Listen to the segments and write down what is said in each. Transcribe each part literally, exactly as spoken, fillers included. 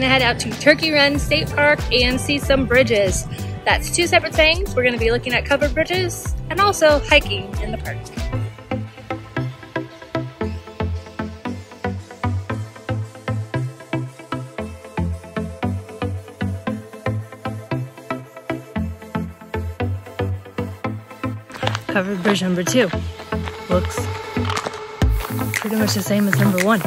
going to head out to Turkey Run State Park and see some bridges. That's two separate things. We're going to be looking at covered bridges and also hiking in the park. Covered bridge number two looks pretty much the same as number one.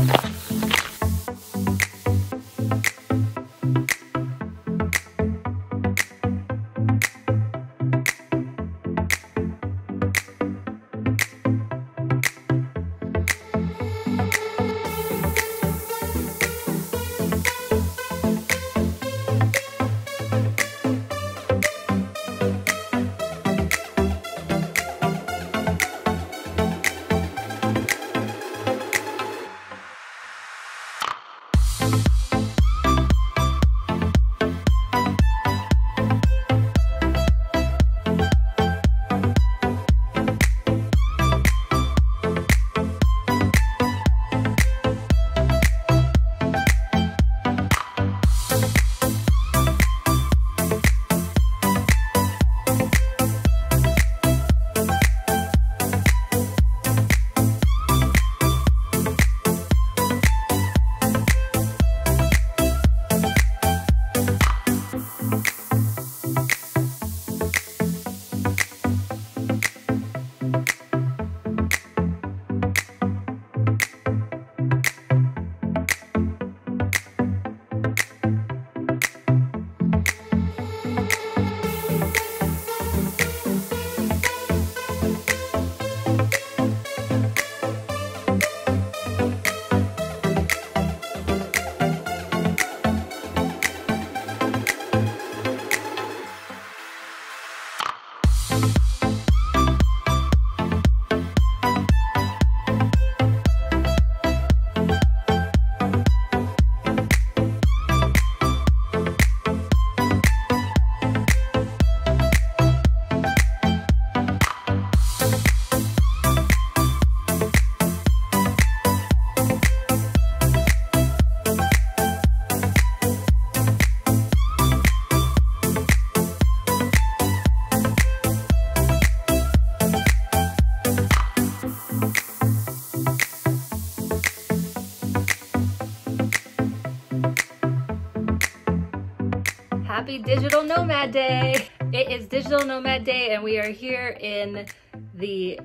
Happy Digital Nomad Day! It is Digital Nomad Day and we are here in the,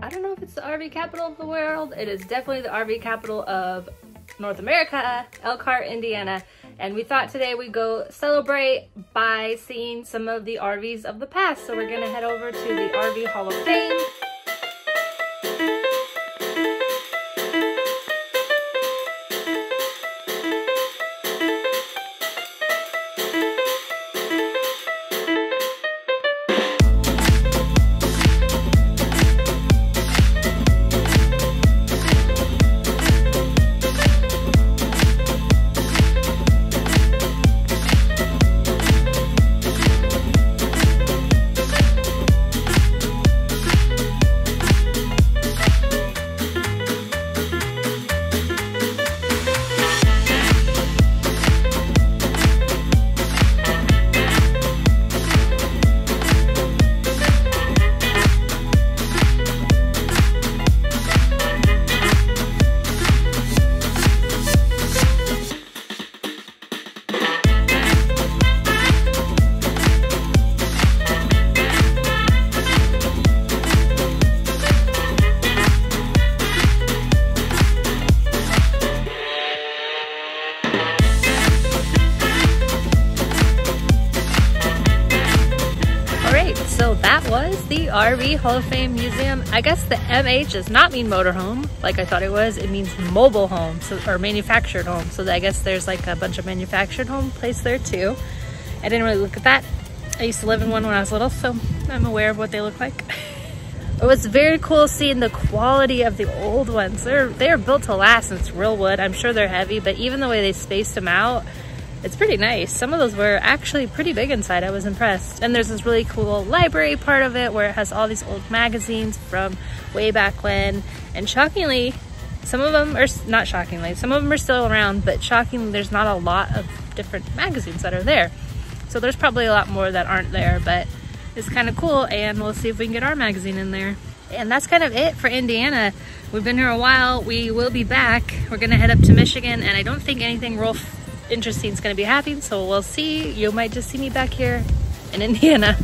I don't know if it's the R V capital of the world, it is definitely the R V capital of North America, Elkhart, Indiana. And we thought today we'd go celebrate by seeing some of the R Vs of the past. So we're gonna head over to the R V Hall of Fame. So that was the R V Hall of Fame Museum. I guess the M H does not mean motorhome, like I thought it was. It means mobile home, so, or manufactured home. So I guess there's like a bunch of manufactured home place there too. I didn't really look at that. I used to live in one when I was little, so I'm aware of what they look like. It was very cool seeing the quality of the old ones. They're, they're built to last and it's real wood. I'm sure they're heavy, but even the way they spaced them out, it's pretty nice. Some of those were actually pretty big inside. I was impressed. And there's this really cool library part of it where it has all these old magazines from way back when. And shockingly, Some of them are, not shockingly, some of them are still around, but shockingly, there's not a lot of different magazines that are there. So there's probably a lot more that aren't there, but it's kind of cool, and we'll see if we can get our magazine in there. And that's kind of it for Indiana. We've been here a while. We will be back. We're gonna head up to Michigan, and I don't think anything real interesting is gonna be happening, so we'll see. You might just see me back here in Indiana.